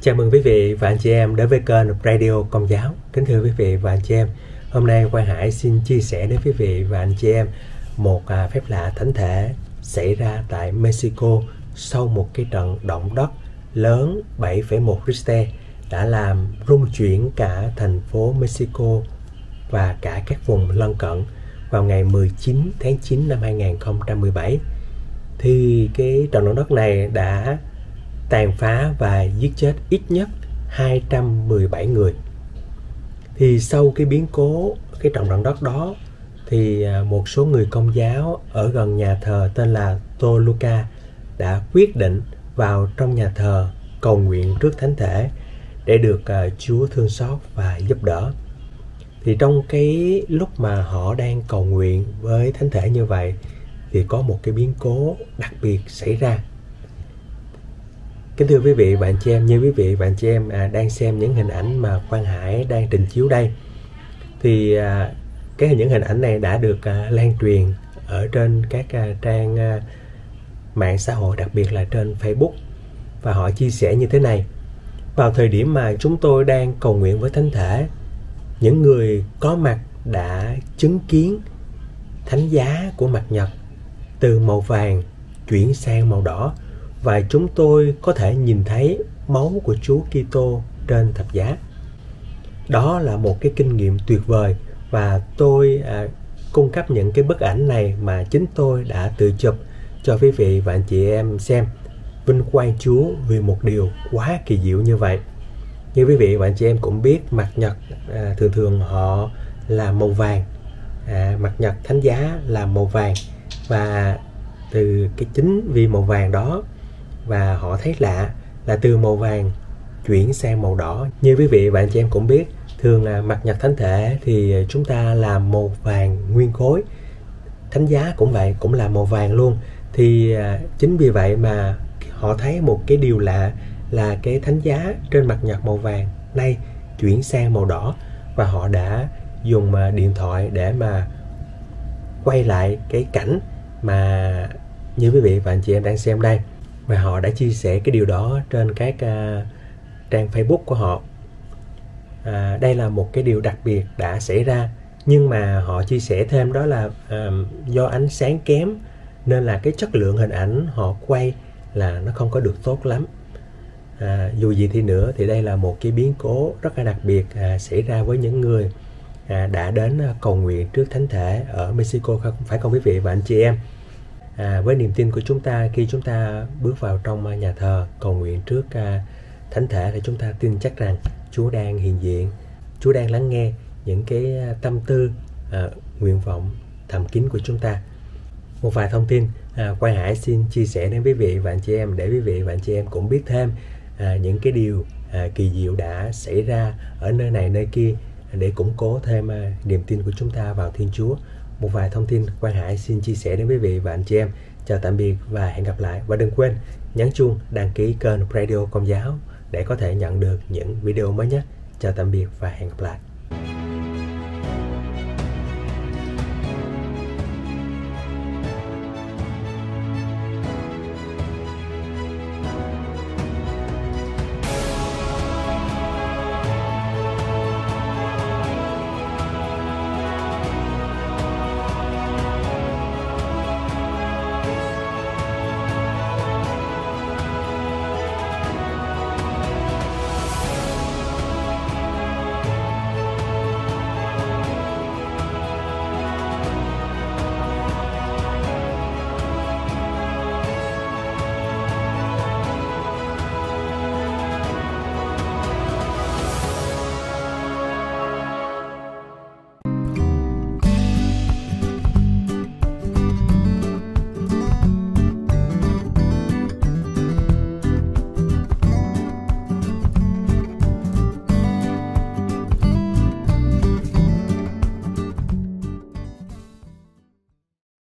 Chào mừng quý vị và anh chị em đến với kênh Radio Công Giáo. Kính thưa quý vị và anh chị em, hôm nay Quang Hải xin chia sẻ đến quý vị và anh chị em một phép lạ thánh thể xảy ra tại Mexico sau một cái trận động đất lớn 7,1 Richter đã làm rung chuyển cả thành phố Mexico và cả các vùng lân cận vào ngày 19 tháng 9 năm 2017. Thì cái trận động đất này đã tàn phá và giết chết ít nhất 217 người. Thì sau cái biến cố, cái trận động đất đó, thì một số người Công giáo ở gần nhà thờ tên là Toluca đã quyết định vào trong nhà thờ cầu nguyện trước thánh thể để được Chúa thương xót và giúp đỡ. Thì trong cái lúc mà họ đang cầu nguyện với thánh thể như vậy thì có một cái biến cố đặc biệt xảy ra. Kính thưa quý vị và anh chị em, như quý vị và anh chị em đang xem những hình ảnh mà Quang Hải đang trình chiếu đây, thì những hình ảnh này đã được lan truyền ở trên các trang mạng xã hội, đặc biệt là trên Facebook. Và họ chia sẻ như thế này: vào thời điểm mà chúng tôi đang cầu nguyện với thánh thể, những người có mặt đã chứng kiến thánh giá của mặt Nhật từ màu vàng chuyển sang màu đỏ, và chúng tôi có thể nhìn thấy máu của Chúa Kitô trên thập giá. Đó là một cái kinh nghiệm tuyệt vời, và tôi cung cấp những cái bức ảnh này mà chính tôi đã tự chụp cho quý vị và anh chị em xem. Vinh quang Chúa vì một điều quá kỳ diệu như vậy. Như quý vị và anh chị em cũng biết, mặt Nhật thường thường họ là màu vàng, mặt Nhật thánh giá là màu vàng, và từ cái chính vì màu vàng đó, và họ thấy lạ là từ màu vàng chuyển sang màu đỏ. Như quý vị và anh chị em cũng biết, thường là mặt Nhật thánh thể thì chúng ta làm màu vàng nguyên khối, thánh giá cũng vậy, cũng là màu vàng luôn. Thì chính vì vậy mà họ thấy một cái điều lạ là cái thánh giá trên mặt Nhật màu vàng nay chuyển sang màu đỏ, và họ đã dùng điện thoại để mà quay lại cái cảnh mà như quý vị và anh chị em đang xem đây, và họ đã chia sẻ cái điều đó trên các trang Facebook của họ. Đây là một cái điều đặc biệt đã xảy ra, nhưng mà họ chia sẻ thêm đó là do ánh sáng kém nên là cái chất lượng hình ảnh họ quay là nó không có được tốt lắm. Dù gì thì nữa thì đây là một cái biến cố rất là đặc biệt xảy ra với những người đã đến cầu nguyện trước thánh thể ở Mexico, phải không quý vị và anh chị em? Với niềm tin của chúng ta, khi chúng ta bước vào trong nhà thờ cầu nguyện trước thánh thể thì chúng ta tin chắc rằng Chúa đang hiện diện, Chúa đang lắng nghe những cái tâm tư, nguyện vọng thầm kín của chúng ta. Một vài thông tin Quang Hải xin chia sẻ đến quý vị và anh chị em để quý vị và anh chị em cũng biết thêm những cái điều kỳ diệu đã xảy ra ở nơi này nơi kia để củng cố thêm niềm tin của chúng ta vào Thiên Chúa. Một vài thông tin Quang Hải xin chia sẻ đến quý vị và anh chị em. Chào tạm biệt và hẹn gặp lại. Và đừng quên nhấn chuông đăng ký kênh Radio Công Giáo để có thể nhận được những video mới nhất. Chào tạm biệt và hẹn gặp lại.